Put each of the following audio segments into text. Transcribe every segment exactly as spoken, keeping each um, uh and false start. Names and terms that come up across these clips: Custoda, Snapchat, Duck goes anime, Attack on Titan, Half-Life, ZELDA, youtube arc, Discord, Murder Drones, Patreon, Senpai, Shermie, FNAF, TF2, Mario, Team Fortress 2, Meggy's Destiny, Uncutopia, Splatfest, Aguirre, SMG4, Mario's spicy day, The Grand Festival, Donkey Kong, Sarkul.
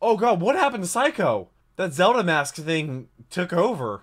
Oh god, what happened to Psycho? That Zelda mask thing took over.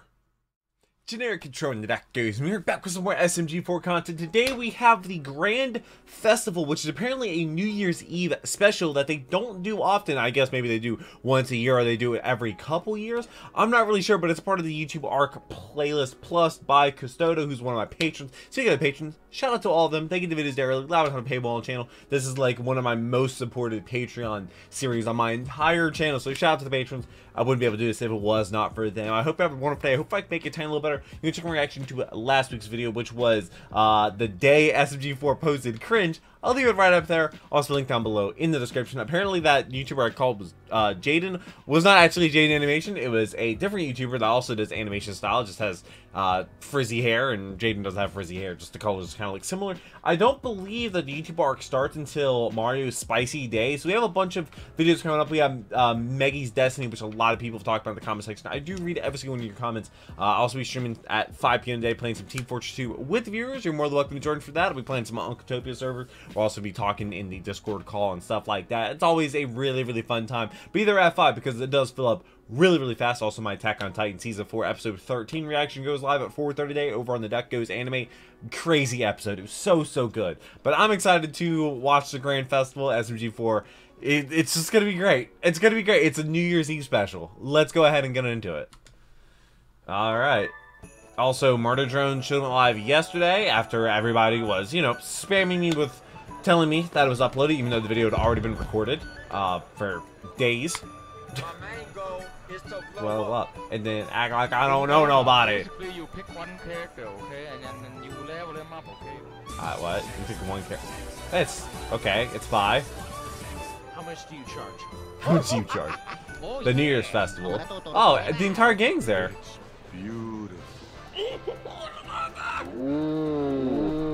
Generic Control, and that goes. We're back with some more S M G four content. Today we have the Grand Festival, which is apparently a New Year's Eve special that they don't do often. I guess maybe they do once a year, or they do it every couple years. I'm not really sure, but it's part of the YouTube Arc Playlist Plus by Custoda, who's one of my patrons. Speaking of the patrons, shout out to all of them. They get the videos there really loud on a paywall channel. This is like one of my most supported Patreon series on my entire channel, so shout out to the patrons. I wouldn't be able to do this if it was not for them. I hope you have a wonderful day. I hope I can make it tiny little better. You can check my reaction to last week's video, which was uh, the day S M G four posted cringe. I'll leave it right up there. Also, link down below in the description. Apparently, that YouTuber I called was uh, Jaden. Was not actually Jaden Animation. It was a different YouTuber that also does animation style. Just has uh, frizzy hair, and Jaden doesn't have frizzy hair. Just the colors kind of like similar. I don't believe that the YouTube arc starts until Mario's Spicy Day. So we have a bunch of videos coming up. We have uh, Meggy's Destiny, which a lot of people have talked about in the comment section. I do read every single one of your comments. Uh, I'll also be streaming at five P M today, playing some Team Fortress two with viewers. You're more than welcome to join for that. I'll be playing some Uncutopia servers. We'll also be talking in the Discord call and stuff like that. It's always a really, really fun time. Be there at five because it does fill up really, really fast. Also, my Attack on Titan Season four Episode thirteen reaction goes live at four thirty today over on the Duck Goes Anime. Crazy episode. It was so, so good. But I'm excited to watch the Grand Festival, S M G four. It, it's just going to be great. It's going to be great. It's a New Year's Eve special. Let's go ahead and get into it. All right. Also, Murder Drones showed up live yesterday after everybody was, you know, spamming me with telling me that it was uploaded, even though the video had already been recorded uh, for days. Well, up and then act like I don't know nobody. You pick one character, okay, and then you level them up, okay? Alright, what? You pick one character. That's okay. It's five. How much do you charge? How much do you charge? Oh, the yeah. New Year's Festival. Oh, the entire gang's there. Beautiful.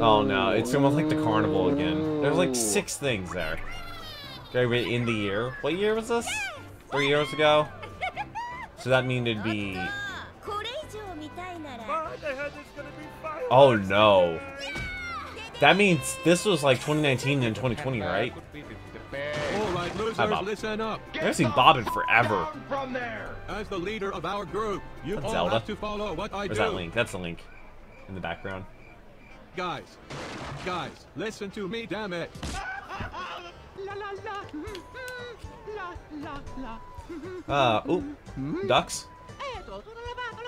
Oh no, it's almost like the carnival again. There's like six things there. Okay, in the year. What year was this? Three years ago? So that means it'd be... Oh no. That means this was like twenty nineteen and twenty twenty, right? Bob. Listen up. I haven't seen Bob in forever. As the leader of our group, you all Zelda. Have to follow what I Where's do. That link? That's the link in the background. Guys, guys, listen to me, damn it. Uh, ooh, ducks.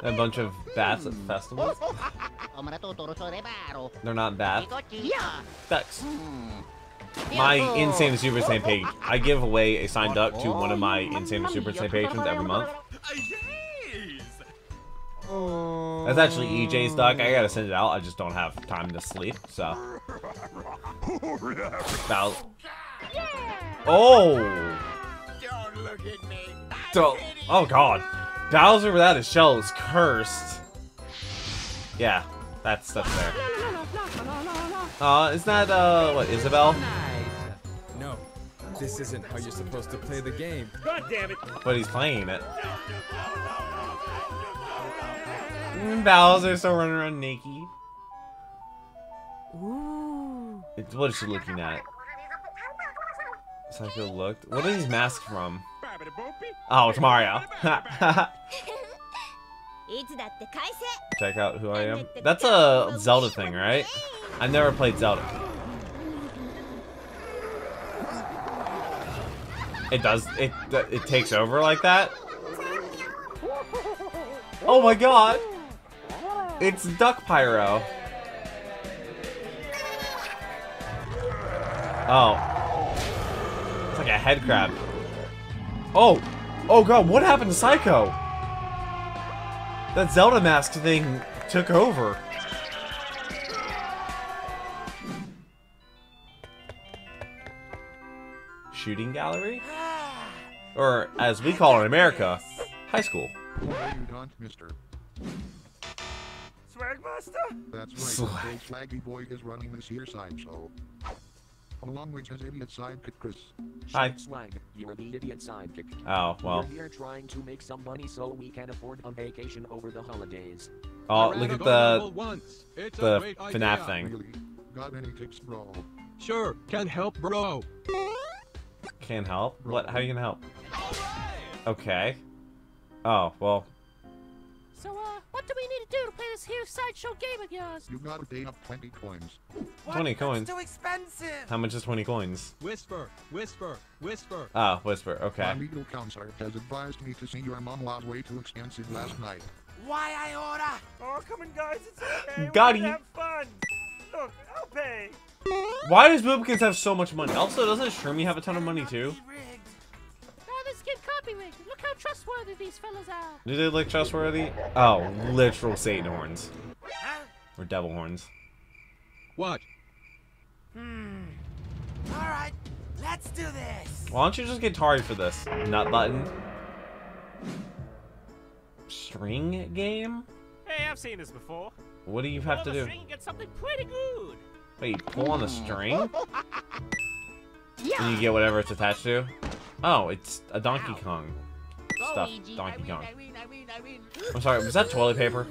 A bunch of bats at festivals. They're not bats. Ducks. My Insane Super Saiyan page. I give away a signed duck to one of my Insane Super Saiyan patrons every month. That's actually E J's duck. I gotta send it out. I just don't have time to sleep, so. About. Oh! Don't look at me. Don't. Oh god. Bowser without his shell is cursed. Yeah, that's that's fair. Uh, is that uh, what, Isabel? No, this isn't how you're supposed to play the game. God damn it! But he's playing it. Bowser's still running around naked. Ooh. It's, what is she looking at? Psycho looked. What are these masks from? Oh, it's Mario. Check out who I am. That's a Zelda thing, right? I've never played Zelda. It does. It it takes over like that. Oh my god! It's Duck Pyro. Oh, it's like a head crab. Oh, oh god! What happened to Psycho? That Zelda mask thing took over. Shooting gallery, or as we call it in America, high school. Mister Swagmaster. That's right. Swaggy boy is running this year's sideshow, along with his idiot sidekick Chris. Hi. Swag, you're the idiot sidekick. Oh well. We're here trying to make some money so we can afford a vacation over the holidays. Oh, look at the the FNAF thing. Really? Got any tips, bro? Sure, can help, bro. Can't help? What? How are you gonna help? Okay. Oh, well. So, uh, what do we need to do to play this here sideshow game of yours? You've got a day of twenty coins. What? twenty coins? That's too expensive! How much is twenty coins? Whisper, whisper, whisper. Ah, oh, whisper, okay. My legal counselor has advised me to see your mom was way too expensive last night. Why I order? Oh, come on, guys, it's okay. Got you. Have fun. Look, I'll pay. Why does Boobkins have so much money? Also, doesn't Shermie have a ton of money, too? Look how trustworthy these fellas are. Do they look trustworthy? Oh, literal Satan horns. Huh? Or devil horns. What? Hmm. Alright, let's do this. Why don't you just get Tari for this? Nut button. String game? Hey, I've seen this before. What do you pull have to do? Pull on the string and get something pretty good. Wait, pull on the string? Yeah. And you get whatever it's attached to? Oh, it's a Donkey Kong Ow. stuff. Go, Donkey I Kong. I win, I win, I win. I'm sorry, was that toilet paper?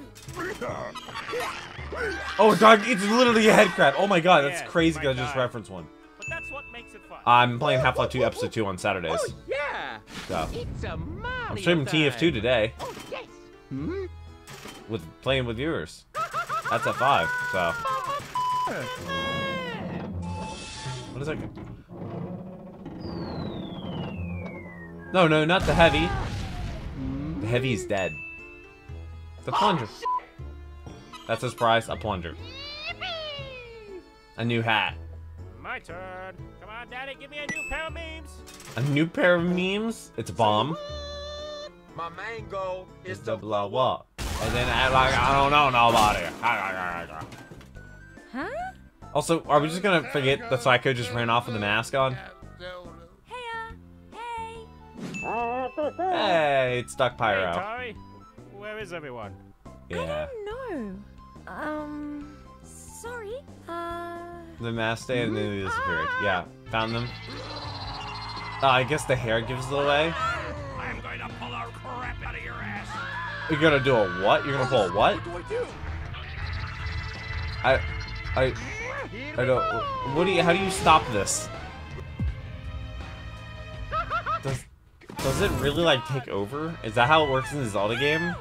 Oh God, it's literally a head crab. Oh my God, that's yeah, crazy. I just referenced one. But that's what makes it fun. I'm playing Half-Life two Episode two on Saturdays. Oh yeah. So. It's a Mario I'm streaming T F two today. Oh yes. Hmm? With playing with viewers. That's at five. So. What is that? No, no, not the heavy. The heavy is dead. The plunger. That's his prize, a plunger. A new hat. My turn. Come on, Daddy, give me a new pair of memes. A new pair of memes? It's a bomb. My main goal is to blow up. And then act like I don't know nobody. Huh? Also, are we just gonna forget that Psycho just ran off with the mask on? Hey, it's Duck Pyro. Hey, Tari. Where is everyone? Yeah. I don't know. Um, sorry. Uh. The mask stayed and then they disappeared. Ah! Yeah, found them. Uh, I guess the hair gives it away. I'm going to pull our crap out of your ass. You're gonna do a what? You're gonna pull a what? What do I do? I, I, I don't. What do you? How do you stop this? Does. Does it really, like, take over? Is that how it works in the Zelda game?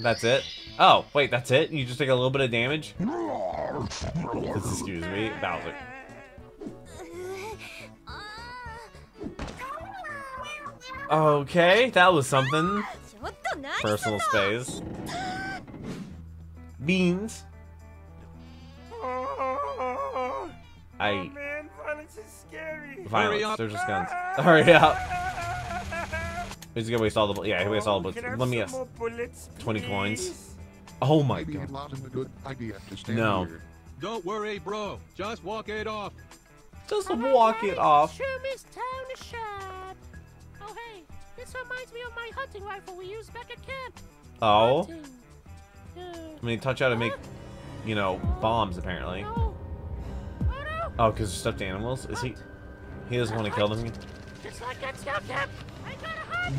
That's it? Oh, wait, that's it? You just take a little bit of damage? Excuse me, Bowser. Okay, that was something. Personal space. Beans. I... Violence, they're just guns. Hurry up. He's gonna waste all the yeah, he wastes all the bullets. Let me guess. twenty coins. Oh my God. No. Don't worry, bro. Just walk it off. Just walk it off. Oh hey, this reminds me of my hunting rifle we used back at camp. Oh. I mean, taught you how to make, you know, bombs apparently. Oh, because they're stuffed animals? Is he... He doesn't want to kill them?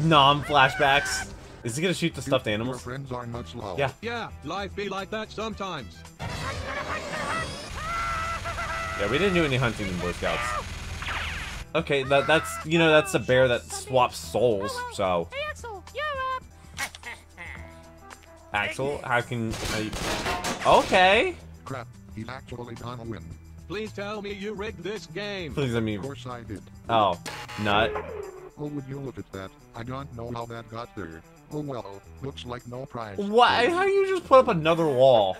Nom flashbacks. Is he going to shoot the stuffed animals? Yeah. Yeah, life be like that sometimes. Yeah, we didn't do any hunting in Boy Scouts. Okay, that, that's... You know, that's a bear that swaps souls, so... Hey, Axel, you're up! Axel, how can... How you... Okay! Crap, he's actually gonna win. Please tell me you rigged this game. Please, I mean. Of course I did. Oh, nut. Oh, would you look at that? I don't know how that got there. Oh well, looks like no prize. Why? How do you just put up another wall?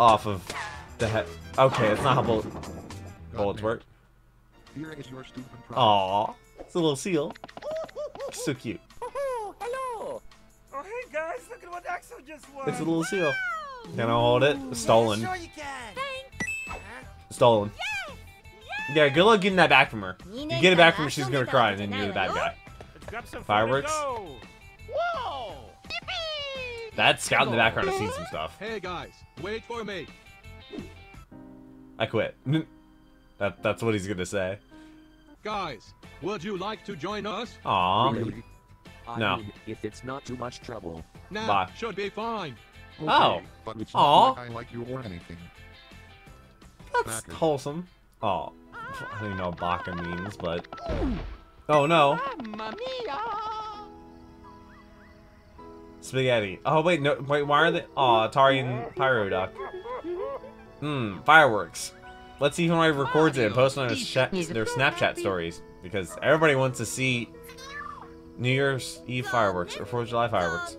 Off of the head. Okay, it's not how bull bullets work. Here is your stupid prize. Aww, it's a little seal. So cute. Oh, hello. Oh hey guys, look at what Axel just won. It's a little seal. Can I hold it? Stolen. Yeah, sure you can. Stolen. Yes! Yes! Yeah, good luck getting that back from her. You get it back from her, she's gonna cry, and then you're the bad guy. Fireworks. Whoa! That scout in the background has seen some stuff. Hey guys, wait for me. I quit. that that's what he's gonna say. Guys, would you like to join us? Aww. Really? No. I mean, if it's not too much trouble. Nah, bye. Should be fine. Okay, oh, but it's not like I like you or anything. That's Packer. Wholesome. Oh, I don't even know what baka means, but... Oh no! Spaghetti. Oh wait, no, wait, why are they... Aw, oh, Atari and Pyro Duck. Hmm, fireworks. Let's see who I records it and posts on his their Snapchat stories. Because everybody wants to see New Year's Eve fireworks or fourth of July fireworks.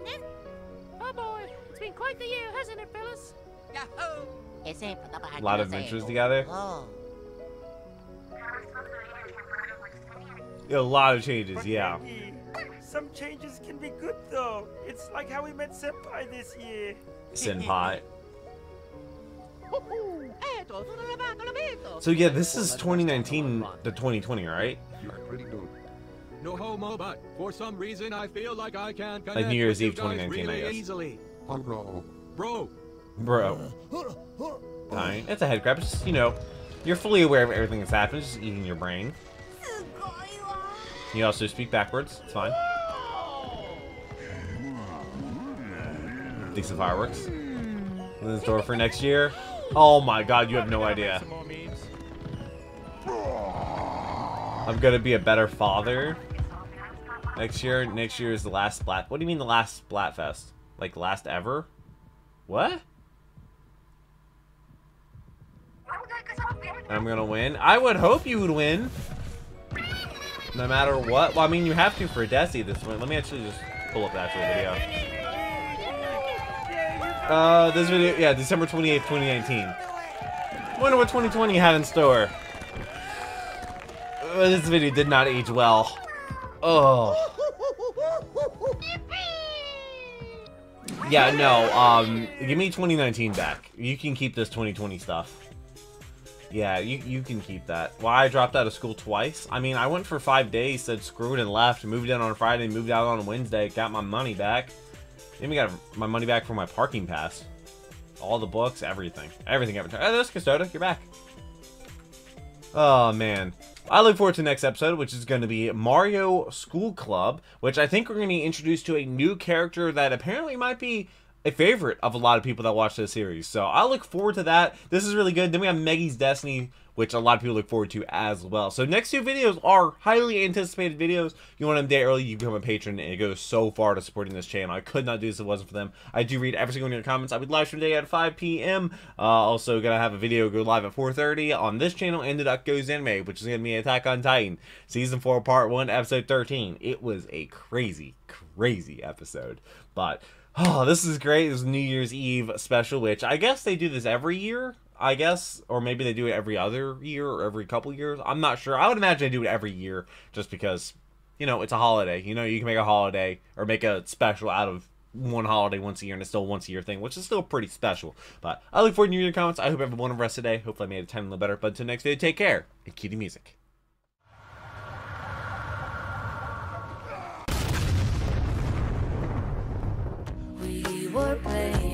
Oh boy, it's been quite the year, hasn't it, fellas? A lot of adventures together. A lot of changes, yeah. Some changes can be good though. It's like how we met Senpai this year. Senpai. So yeah, this is twenty nineteen to twenty twenty, right? No homo, but for some reason I feel like I can't connect. Like New Year's Eve twenty nineteen, really I guess. Easily. Oh no. Bro. Bro. Fine. It's a head crab. It's just, you know, you're fully aware of everything that's happened. It's just eating your brain. You also speak backwards. It's fine. Decent fireworks. In store for next year. Oh my god, you have no idea. I'm gonna be a better father next year. Next year is the last Splat. What do you mean the last Splatfest? Like last ever? What? I'm gonna win. I would hope you would win. No matter what. Well, I mean, you have to for Desi this one. Let me actually just pull up the actual video. Uh, this video, yeah, December twenty-eighth, twenty nineteen. Wonder what twenty twenty had in store. Uh, this video did not age well. Oh. Yeah, no, um, give me twenty nineteen back. You can keep this twenty twenty stuff. Yeah, you, you can keep that. Why well, I dropped out of school twice? I mean, I went for five days, said screw it and left. Moved in on Friday, moved out on Wednesday, got my money back. Then we got my money back for my parking pass. All the books, everything. Everything, everything. Oh, there's Custoda. You're back. Oh, man. I look forward to the next episode, which is going to be Mario School Club, which I think we're going to be introduced to a new character that apparently might be a favorite of a lot of people that watch this series. So I look forward to that. This is really good. Then we have Meggy's Destiny, which a lot of people look forward to as well. So next two videos are highly anticipated videos. You want them a day early, you become a patron, and it goes so far to supporting this channel. I could not do this if it wasn't for them. I do read every single one of your comments. I would live stream today at five P M Uh, also, gonna have a video go live at four thirty on this channel and the Duck Goes Anime, which is gonna be Attack on Titan, Season four, Part one, Episode thirteen. It was a crazy, crazy episode, but... Oh, this is great. This is New Year's Eve special, which I guess they do this every year, I guess. Or maybe they do it every other year or every couple years. I'm not sure. I would imagine they do it every year just because, you know, it's a holiday. You know, you can make a holiday or make a special out of one holiday once a year, and it's still a once a year thing, which is still pretty special. But I look forward to your comments. I hope you have a wonderful rest of the day. Hopefully I made it a tiny little better. But until next video, take care and keep the music. We're playing.